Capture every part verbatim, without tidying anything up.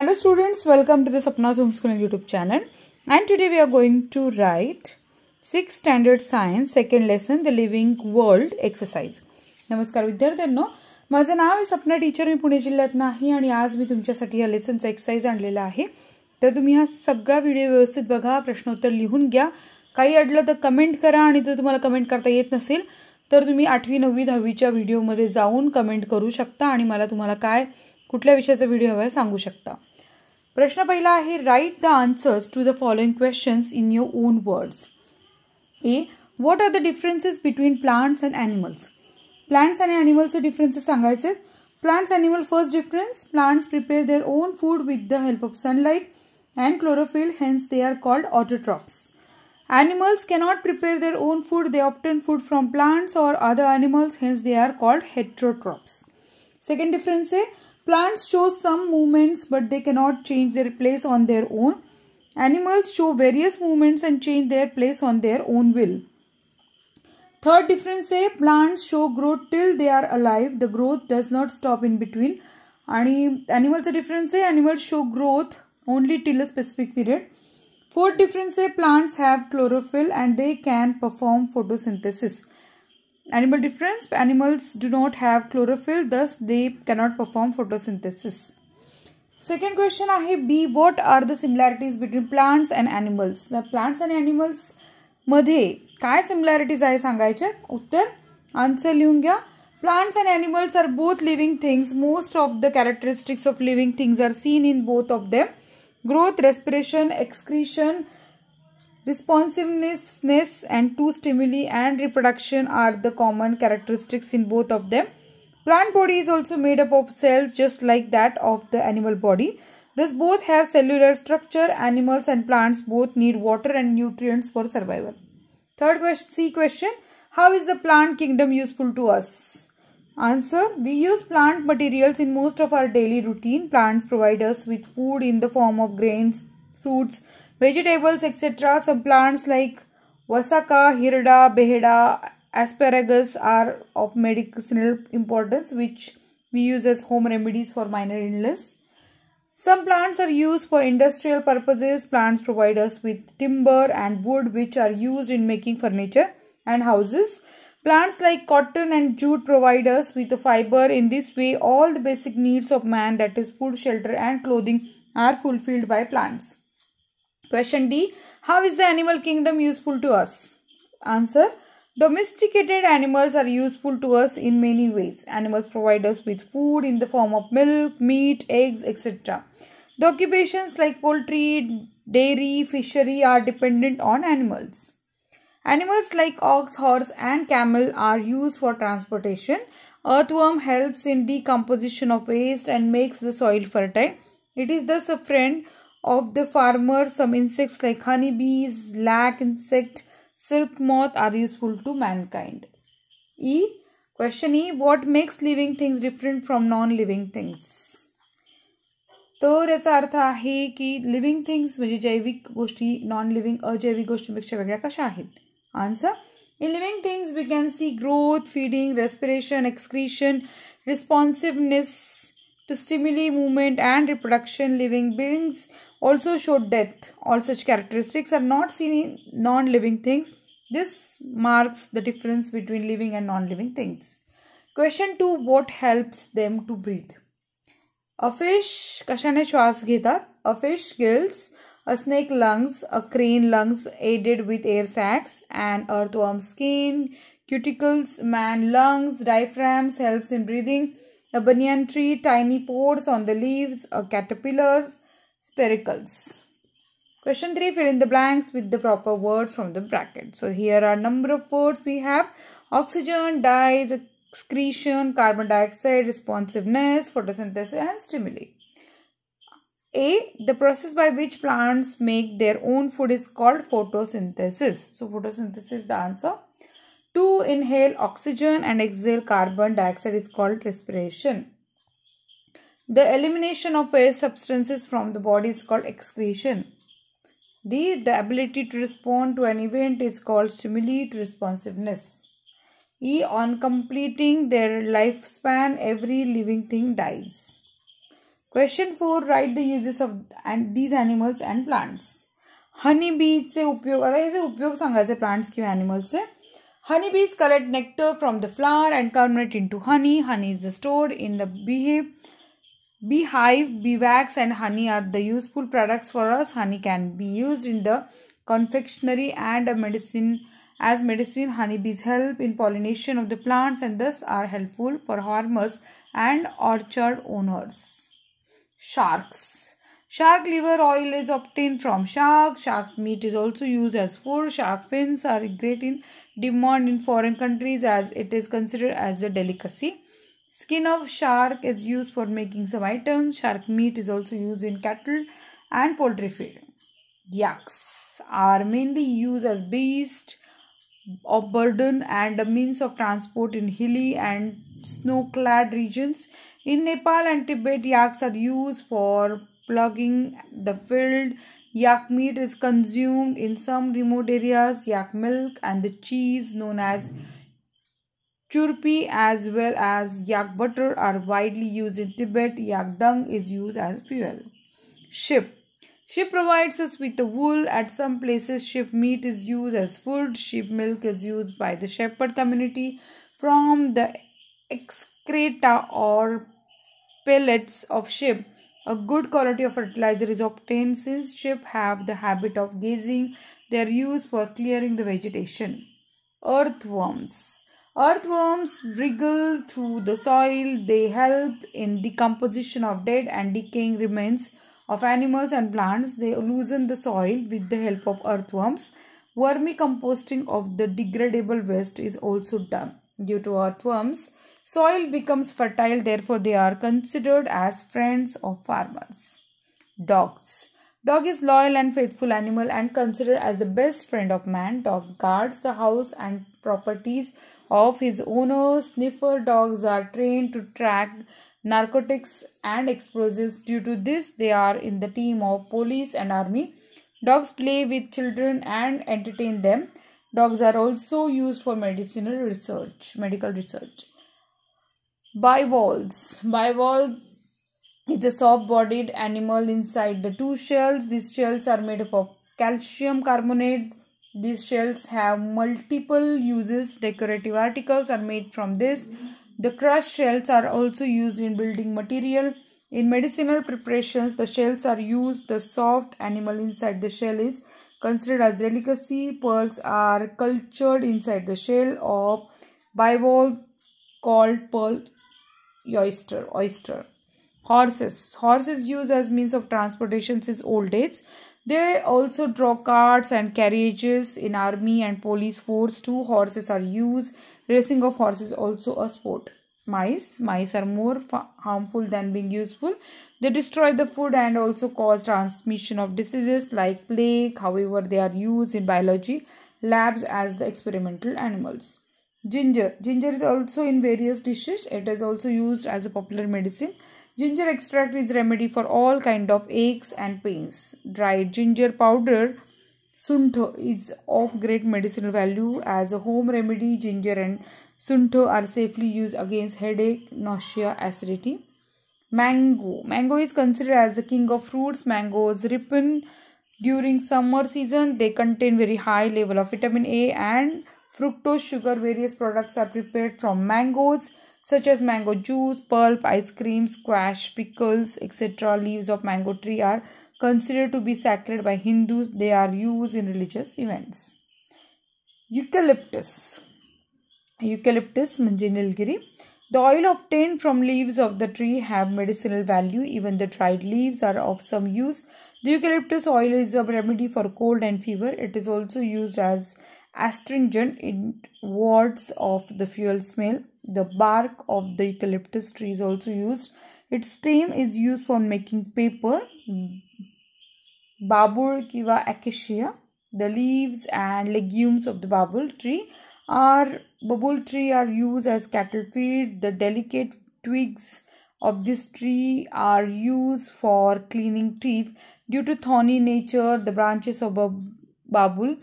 Hello students, welcome to the Sapna's Homeschooling YouTube channel, and today we are going to write sixth Standard Science second lesson The Living World exercise. नमस्कार विद्यार्थ्यांनो, माझं नाव आहे सपना teacher, मी पुणे जिल्ह्यातून आहे आणि आज मी तुमच्यासाठी हा लेसन चा एक्सरसाइज आणलेला आहे. तर तुम्ही हा सगळा व्हिडिओ व्यवस्थित बघा, प्रश्नोत्तर लिहून घ्या, काही अडलं तर कमेंट करा आणि जर तुम्हाला कमेंट करता येत नसेल तर तुम्ही आठवी नववी दहावी च्या व्हिडिओ मध्ये जाऊन कमेंट करू शकता आणि मला तुम्हाला काय कुठल्या विषयाचा व्हिडिओ हवा आहे सांगू शकता. प्रश्न पहिला आहे, write the answers to the following questions in your own words. A, what are the differences between plants and animals. Plants आणि एनिमल्सचे डिफरन्सेस सांगायचे. Plants animal first difference, plants prepare their own food with the help of sunlight and chlorophyll, hence they are called autotrophs. Animals cannot prepare their own food, they obtain food from plants or other animals, hence they are called heterotrophs. Second difference आहे, plants show some movements but they cannot change their place on their own. Animals show various movements and change their place on their own will. Third difference is, plants show growth till they are alive, the growth does not stop in between. And animals difference is, animals show growth only till a specific period. Fourth difference is, plants have chlorophyll and they can perform photosynthesis. Animal difference, animals do not have chlorophyll, thus they cannot perform photosynthesis. Second question आहे, B, what are the similarities between plants and animals. The plants and animals मध्ये काय similarities आहे सांगायचे. उत्तर answer लिहून घ्या. Plants and animals are both living things. Most of the characteristics of living things are seen in both of them. Growth, respiration, excretion, responsiveness and to stimuli and reproduction are the common characteristics in both of them. Plant body is also made up of cells just like that of the animal body. Thus both have cellular structure. Animals and plants both need water and nutrients for survival. Third question, C question, how is the plant kingdom useful to us? Answer, we use plant materials in most of our daily routine. Plants provide us with food in the form of grains, fruits, vegetables, et cetera. Some plants like wasaka, hirda, beheda, asparagus are of medicinal importance, which we use as home remedies for minor illness. Some plants are used for industrial purposes. Plants provide us with timber and wood, which are used in making furniture and houses. Plants like cotton and jute provide us with the fiber. In this way, all the basic needs of man, that is food, shelter and clothing, are fulfilled by plants. Question D, how is the animal kingdom useful to us? Answer, domesticated animals are useful to us in many ways. Animals provide us with food in the form of milk, meat, eggs, et cetera. The occupations like poultry, dairy, fishery are dependent on animals. Animals like ox, horse and camel are used for transportation. Earthworm helps in decomposition of waste and makes the soil fertile. It is thus a friend of the farmer. Some insects like honeybees, lac insect, silk moth are useful to mankind. E, question E, what makes living things different from non-living things. तर याचा अर्थ आहे की living things म्हणजे जैविक गोष्टी non living अजैविक गोष्टींपेक्षा वेगळ्या कशा आहेत. Answer, in living things we can see growth, feeding, respiration, excretion, responsiveness to stimuli, movement and reproduction. Living beings also show death. All such characteristics are not seen in non-living things. This marks the difference between living and non-living things. Question two, what helps them to breathe. A fish कशाने श्वास घेतात. A fish gills, a snake lungs, a crane lungs aided with air sacs, and earthworm skin, cuticles, man lungs, diaphragms helps in breathing. A banyan tree, tiny pores on the leaves, a caterpillar, spiracles. Question three, fill in the blanks with the proper words from the bracket. So here are number of words we have: oxygen, dyes, excretion, carbon dioxide, responsiveness, photosynthesis and stimuli. A, the process by which plants make their own food is called photosynthesis. So photosynthesis is the answer. To inhale oxygen and exhale carbon dioxide is called respiration. The elimination of waste substances from the body is called excretion. D, the ability to respond to an event is called stimuli to responsiveness. E, on completing their lifespan, every living thing dies. Question four. Write the uses of and these animals and plants. Honey bees से उपयोग आता है इसे उपयोग सांगायचे plants किंवा animals से. Honey bees collect nectar from the flower and convert it into honey. Honey is the stored in the beehive. Beehive, bee wax, and honey are the useful products for us. Honey can be used in the confectionery and a medicine. As medicine, honeybees help in pollination of the plants and thus are helpful for farmers and orchard owners. Sharks. Shark liver oil is obtained from sharks. Shark's meat is also used as food. Shark fins are great in demand in foreign countries as it is considered as a delicacy. Skin of shark is used for making some items. Shark meat is also used in cattle and poultry feed. Yaks are mainly used as beasts of burden and a means of transport in hilly and snow-clad regions. In Nepal and Tibet, yaks are used for plugging the field. Yak meat is consumed in some remote areas. Yak milk and the cheese known as churpi as well as yak butter are widely used in Tibet. Yak dung is used as fuel. Sheep. Sheep provides us with the wool. At some places, sheep meat is used as food. Sheep milk is used by the shepherd community from the excreta or pellets of sheep. A good quality of fertilizer is obtained since sheep have the habit of grazing. They are used for clearing the vegetation. Earthworms. Earthworms wriggle through the soil. They help in decomposition of dead and decaying remains of animals and plants. They loosen the soil with the help of earthworms. Vermicomposting of the degradable waste is also done. Due to earthworms, soil becomes fertile, therefore they are considered as friends of farmers. Dogs. Dog is loyal and faithful animal and considered as the best friend of man. Dog guards the house and properties of his owner. Sniffer dogs are trained to track narcotics and explosives. Due to this, they are in the team of police and army. Dogs play with children and entertain them. Dogs are also used for medicinal research, medical research. Bivalves. Bivalve is a soft-bodied animal inside the two shells. These shells are made up of calcium carbonate. These shells have multiple uses. Decorative articles are made from this. The crushed shells are also used in building material. In medicinal preparations, the shells are used. The soft animal inside the shell is considered as delicacy. Pearls are cultured inside the shell of bivalve called pearl oyster. oyster. Horses. Horses used as means of transportation since old days. They also draw carts and carriages. In army and police force, two horses are used. Racing of horses is also a sport. Mice. Mice are more harmful than being useful. They destroy the food and also cause transmission of diseases like plague. However, they are used in biology labs as the experimental animals. Ginger. Ginger is also in various dishes. It is also used as a popular medicine. Ginger extract is remedy for all kind of aches and pains. Dried ginger powder, suntho, is of great medicinal value as a home remedy. Ginger and suntho are safely used against headache, nausea, acidity. Mango. Mango is considered as the king of fruits. Mangoes ripen during summer season. They contain very high level of vitamin A and fructose sugar. Various products are prepared from mangoes such as mango juice, pulp, ice cream, squash, pickles, et cetera. Leaves of mango tree are considered to be sacred by Hindus. They are used in religious events. Eucalyptus. Eucalyptus म्हणजे Nilgiri. The oil obtained from leaves of the tree have medicinal value. Even the dried leaves are of some use. The eucalyptus oil is a remedy for cold and fever. It is also used as astringent. It wards off the foul smell. The bark of the eucalyptus tree is also used. Its stem is used for making paper, babool kiva acacia. The leaves and legumes of the babool tree are babool tree are used as cattle feed. The delicate twigs of this tree are used for cleaning teeth. Due to thorny nature, the branches of babool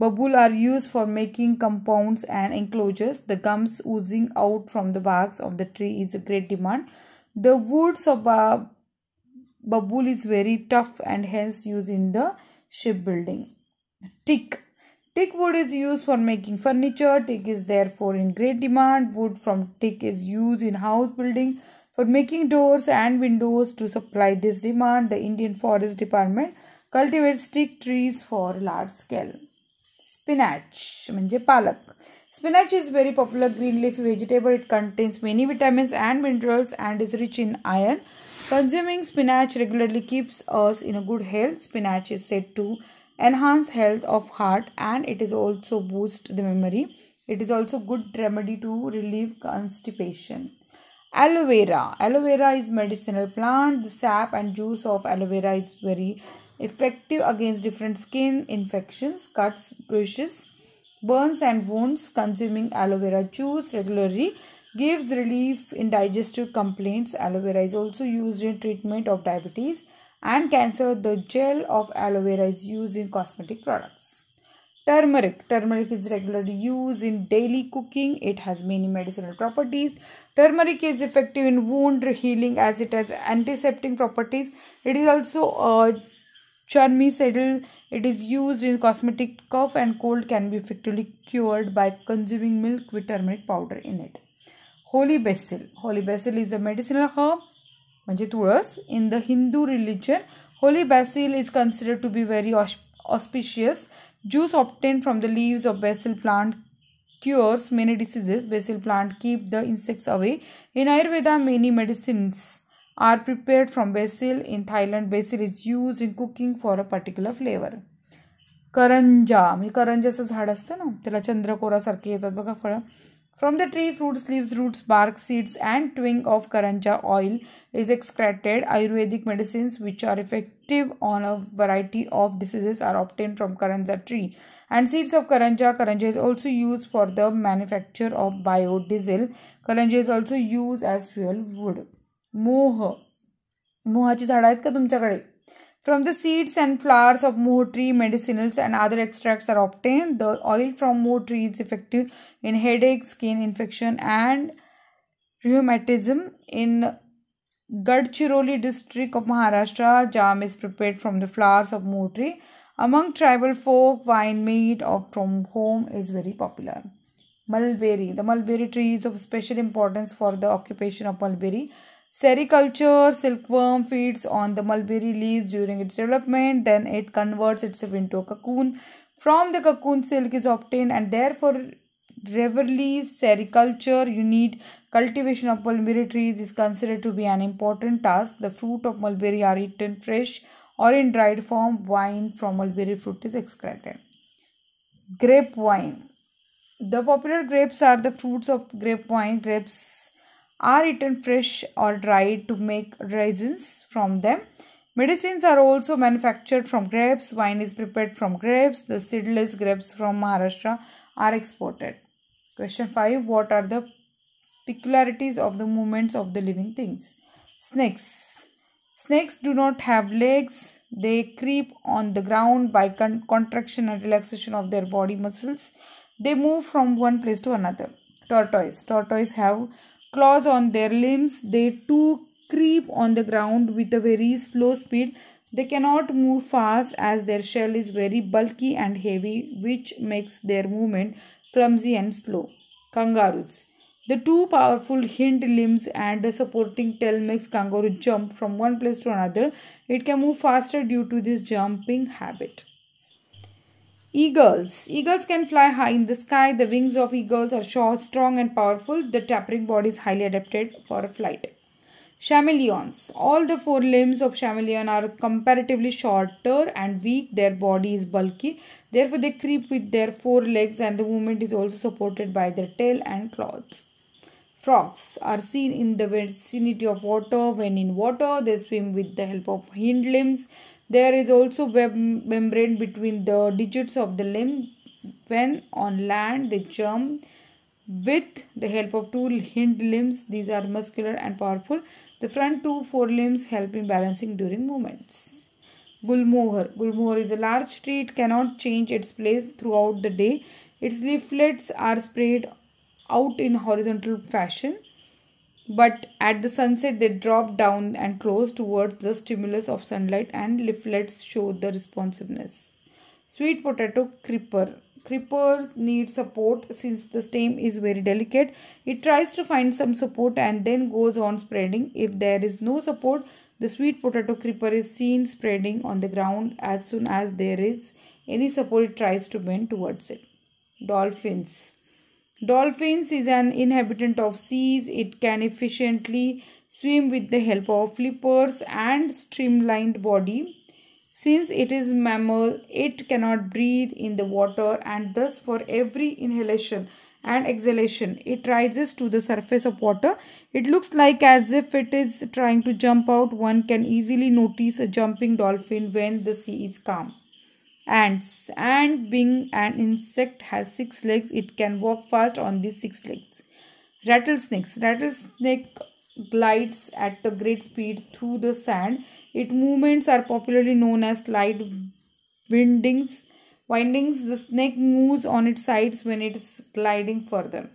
Babool are used for making compounds and enclosures. The gums oozing out from the barks of the tree is a great demand. The woods of Babool is very tough and hence used in the shipbuilding. Teak. Teak wood is used for making furniture. Teak is therefore in great demand. Wood from teak is used in house building for making doors and windows. To supply this demand, the Indian Forest Department cultivates teak trees for large scale. Spinach. Manje palak. Spinach is very popular green leafy vegetable. It contains many vitamins and minerals and is rich in iron. Consuming spinach regularly keeps us in a good health. Spinach is said to enhance health of heart and it is also boost the memory. It is also good remedy to relieve constipation. Aloe vera. Aloe vera is medicinal plant. The sap and juice of aloe vera is very effective against different skin infections, cuts, bruises, burns and wounds. Consuming aloe vera juice regularly gives relief in digestive complaints. Aloe vera is also used in treatment of diabetes and cancer. The gel of aloe vera is used in cosmetic products. Turmeric. Turmeric is regularly used in daily cooking. It has many medicinal properties. Turmeric is effective in wound healing as it has antiseptic properties. It is also a germicidal. It is used in cosmetic. Cough and cold can be effectively cured by consuming milk with turmeric powder in it. Holy basil. Holy basil is a medicinal herb, Manjituras. In the Hindu religion, holy basil is considered to be very auspicious. Juice obtained from the leaves of basil plant cures many diseases. Basil plant keep the insects away. In Ayurveda, many medicines are prepared from basil. In Thailand, basil is used in cooking for a particular flavor. Karanja. He karanjaचं झाड असतं ना, त्याला चंद्रकोरा सारखे येतात बघा फळ. From the tree, fruits, leaves, roots, bark, seeds and twig of Karanja oil is extracted. Ayurvedic medicines which are effective on a variety of diseases are obtained from Karanja tree and seeds of Karanja. Karanja is also used for the manufacture of biodiesel. Karanja is also used as fuel wood. Moha. Mohaची झाडं आहेत का तुमच्याकडे? From the seeds and flowers of moho tree, medicinals and other extracts are obtained. The oil from moho tree is effective in headache, skin infection and rheumatism. In Gadchiroli district of Maharashtra, jam is prepared from the flowers of moho tree. Among tribal folk, wine made of from home is very popular. Mulberry. The mulberry tree is of special importance for the occupation of mulberry. Sericulture. Silkworm feeds on the mulberry leaves during its development. Then it converts itself into a cocoon. From the cocoon, silk is obtained and therefore reverently sericulture. You need cultivation of mulberry trees is considered to be an important task. The fruit of mulberry are eaten fresh or in dried form. Wine from mulberry fruit is extracted. Grape wine. The popular grapes are the fruits of grape wine. Grapes are eaten fresh or dried to make raisins from them. Medicines are also manufactured from grapes. Wine is prepared from grapes. The seedless grapes from Maharashtra are exported. Question five. What are the peculiarities of the movements of the living things? Snakes. Snakes do not have legs. They creep on the ground by con contraction and relaxation of their body muscles. They move from one place to another. Tortoise. Tortoise have claws on their limbs. They too creep on the ground with a very slow speed. They cannot move fast as their shell is very bulky and heavy, which makes their movement clumsy and slow. Kangaroos. The two powerful hind limbs and a supporting tail makes kangaroo jump from one place to another. It can move faster due to this jumping habit. Eagles. Eagles can fly high in the sky. The wings of eagles are short, strong and powerful. The tapering body is highly adapted for flight. Chameleons. All the four limbs of chameleon are comparatively shorter and weak. Their body is bulky. Therefore, they creep with their four legs and the movement is also supported by their tail and claws. Frogs are seen in the vicinity of water. When in water, they swim with the help of hind limbs. There is also web membrane between the digits of the limb. When on land, they jump with the help of two hind limbs. These are muscular and powerful. The front two forelimbs help in balancing during movements. Gulmohar. Gulmohar is a large tree. It cannot change its place throughout the day. Its leaflets are spread out in horizontal fashion. but at the sunset they drop down and close towards the stimulus of sunlight, and leaflets show the responsiveness. Sweet potato creeper. Creepers need support since the stem is very delicate. It tries to find some support and then goes on spreading. If there is no support, the sweet potato creeper is seen spreading on the ground. As soon as there is any support, it tries to bend towards it. Dolphins. Dolphins is an inhabitant of seas. It can efficiently swim with the help of flippers and streamlined body. Since it is mammal, it cannot breathe in the water, and thus for every inhalation and exhalation it rises to the surface of water. It looks like as if it is trying to jump out. One can easily notice a jumping dolphin when the sea is calm. Ants. Ant, being an insect, has six legs. It can walk fast on these six legs. Rattlesnakes. Rattlesnake glides at a great speed through the sand. Its movements are popularly known as slide windings. Windings. The snake moves on its sides when it is gliding further.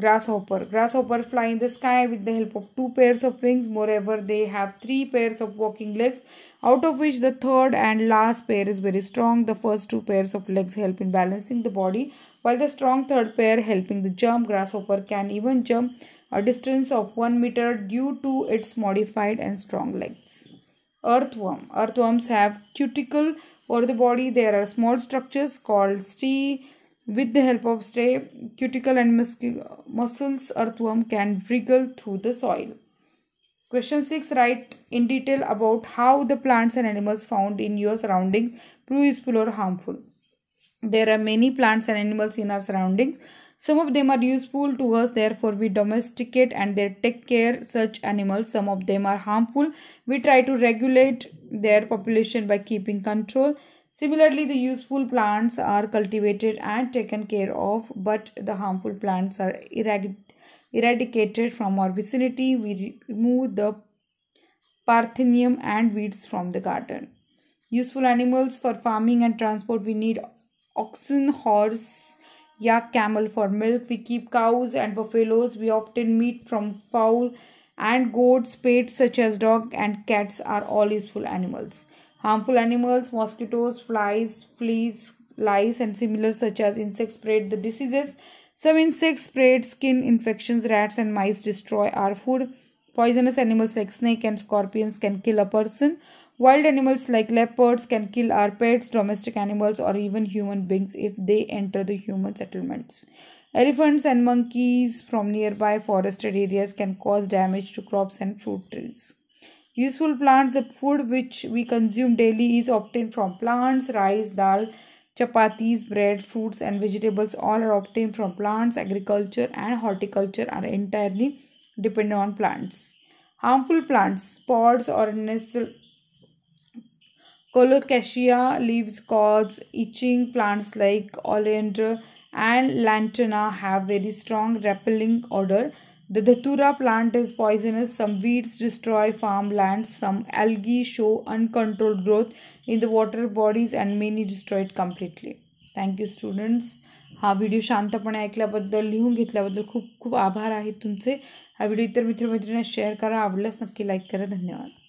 Grasshopper. Grasshopper fly in the sky with the help of two pairs of wings. Moreover, they have three pairs of walking legs, out of which the third and last pair is very strong. The first two pairs of legs help in balancing the body, while the strong third pair helping the jump. Grasshopper can even jump a distance of one meter due to its modified and strong legs. Earthworm. Earthworms have cuticle over the body. There are small structures called stelae. With the help of stelae, cuticle and muscles, earthworm can wriggle through the soil. Question six. Write in detail about how the plants and animals found in your surroundings prove useful or harmful. There are many plants and animals in our surroundings. Some of them are useful to us, therefore we domesticate and they take care of such animals. Some of them are harmful. We try to regulate their population by keeping control. Similarly, the useful plants are cultivated and taken care of, but the harmful plants are erad- eradicated from our vicinity. We remove the parthenium and weeds from the garden. Useful animals for farming and transport. We need oxen, horse, yak, camel for milk. We keep cows and buffaloes. We obtain meat from fowl and goats. Pets such as dog and cats are all useful animals. Harmful animals. Mosquitoes, flies, fleas, lice and similar such as insects spread the diseases. Some insects spread skin infections. Rats and mice destroy our food. Poisonous animals like snake and scorpions can kill a person. Wild animals like leopards can kill our pets, domestic animals or even human beings if they enter the human settlements. Elephants and monkeys from nearby forested areas can cause damage to crops and fruit trees. Useful plants. The food which we consume daily is obtained from plants. Rice, dal, chapatis, bread, fruits and vegetables all are obtained from plants. Agriculture and horticulture are entirely dependent on plants. Harmful plants. Pods or nestle, colocasia leaves cause itching. Plants like oleander and lantana have very strong repelling odor. The dhatura plant is poisonous. Some weeds destroy farmlands. Some algae show uncontrolled growth in the water bodies and many destroy it completely. Thank you students. हा video शांतपणे ऐकल्याबद्दल, लिहून घेतल्याबद्दल खूप खूप आभार आहे तुमचे. हा व्हिडिओ इतर मित्रमैत्रिणींना शेअर करा. आवडल्यास नक्की लाईक करा. धन्यवाद.